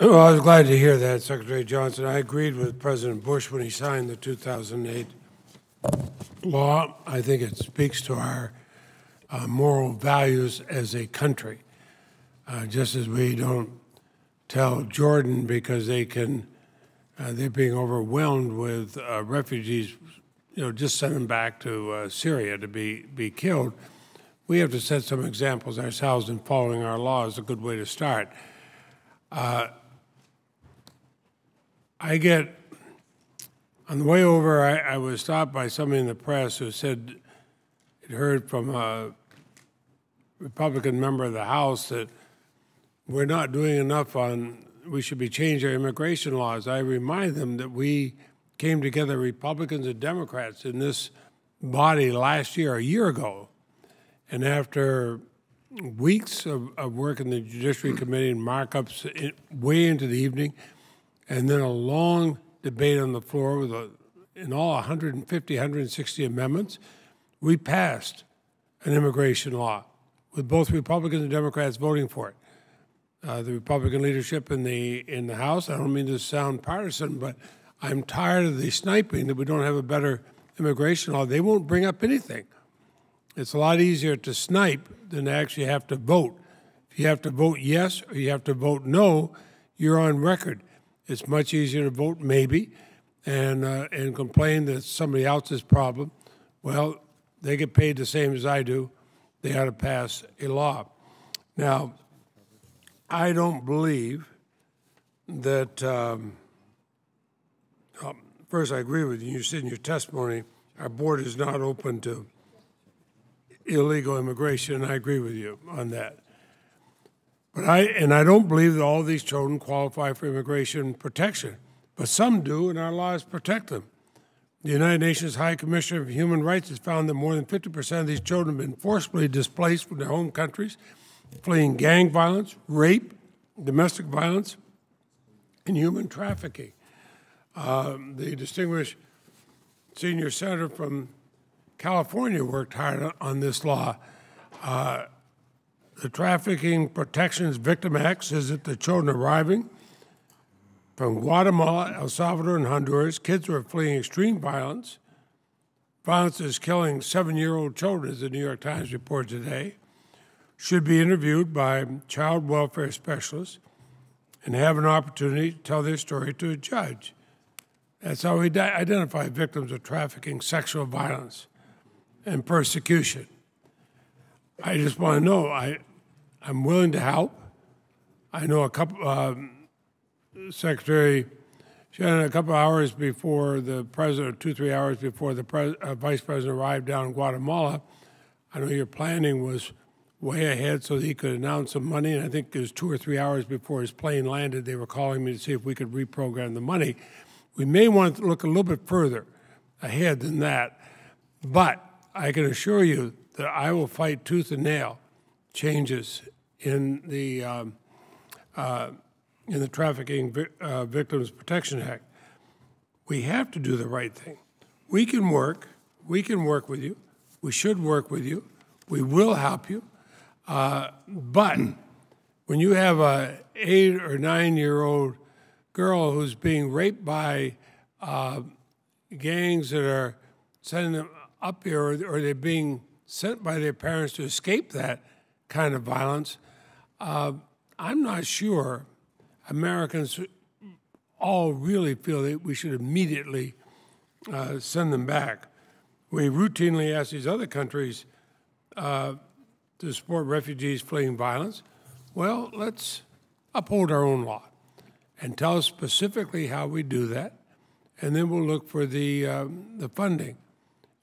Well, I was glad to hear that, Secretary Johnson. I agreed with President Bush when he signed the 2008 law. I think it speaks to our moral values as a country. Just as we don't tell Jordan because they can, they're being overwhelmed with refugees, just send them back to Syria to be killed. We have to set some examples ourselves, and following our law is a good way to start. I get, on the way over, I was stopped by somebody in the press who said it heard from a Republican member of the House that we're not doing enough on, we should be changing our immigration laws. I remind them that we came together, Republicans and Democrats, in this body last year, a year ago. And after weeks of work in the Judiciary Committee and markups way into the evening, and then a long debate on the floor with, in all, 150, 160 amendments, we passed an immigration law with both Republicans and Democrats voting for it. The Republican leadership in the House, I don't mean to sound partisan, but I'm tired of the sniping that we don't have a better immigration law. They won't bring up anything. It's a lot easier to snipe than to actually have to vote. If you have to vote yes or you have to vote no, you're on record. It's much easier to vote maybe and complain that it's somebody else's problem. Well, they get paid the same as I do. They ought to pass a law. Now, I don't believe that, first I agree with you, you said in your testimony, our board is not open to illegal immigration, and I agree with you on that. But I don't believe that all these children qualify for immigration protection, but some do, and our laws protect them. The United Nations High Commissioner of Human Rights has found that more than 50% of these children have been forcibly displaced from their home countries, fleeing gang violence, rape, domestic violence, and human trafficking. The distinguished senior senator from California worked hard on this law. The Trafficking Protections Victim Act says that the children arriving from Guatemala, El Salvador, and Honduras, kids who are fleeing extreme violence. Violence is killing 7-year-old children, as the New York Times reported today, should be interviewed by child welfare specialists and have an opportunity to tell their story to a judge. That's how we identify victims of trafficking, sexual violence, and persecution. I just want to know, I'm willing to help. I know a couple, Secretary Shannon, a couple hours before the president, or 2-3 hours before the vice president arrived down in Guatemala, I know your planning was way ahead so that he could announce some money, and I think it was 2 or 3 hours before his plane landed, they were calling me to see if we could reprogram the money. We may want to look a little bit further ahead than that, but I can assure you that I will fight tooth and nail changes in the Trafficking Victims Protection Act. We have to do the right thing. We can work with you. We should work with you. We will help you. But when you have an 8- or 9-year-old girl who's being raped by gangs that are sending them up here, or they're being sent by their parents to escape that kind of violence, I'm not sure Americans all really feel that we should immediately send them back. We routinely ask these other countries to support refugees fleeing violence. Well, let's uphold our own law and tell us specifically how we do that, and then we'll look for the funding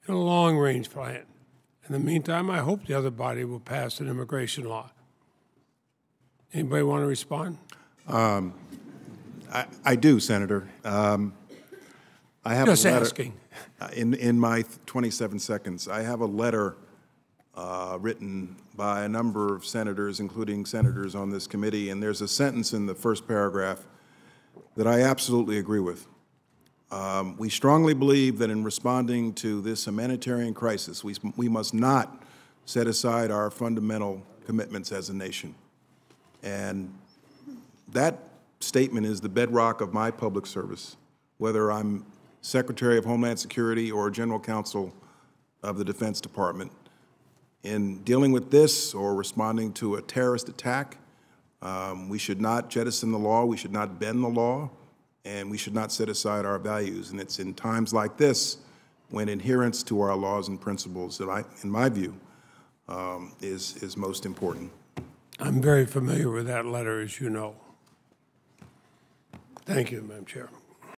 in a long-range plan. In the meantime, I hope the other body will pass an immigration law. Anybody want to respond? I do, Senator. I have just a letter, asking. In my 27 seconds, I have a letter written by a number of senators, including senators on this committee, and there's a sentence in the first paragraph that I absolutely agree with. We strongly believe that in responding to this humanitarian crisis, we must not set aside our fundamental commitments as a nation. And that statement is the bedrock of my public service, whether I'm Secretary of Homeland Security or General Counsel of the Defense Department. In dealing with this or responding to a terrorist attack, we should not jettison the law, we should not bend the law, and we should not set aside our values. And it's in times like this when adherence to our laws and principles that in my view, is most important. I'm very familiar with that letter, as you know. Thank you, Madam Chair.